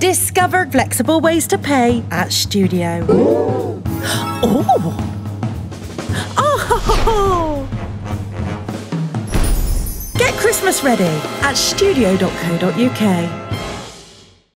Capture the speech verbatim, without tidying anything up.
Discover flexible ways to pay at Studio. Ooh. Oh! Oh! Get Christmas ready at studio dot co dot U K.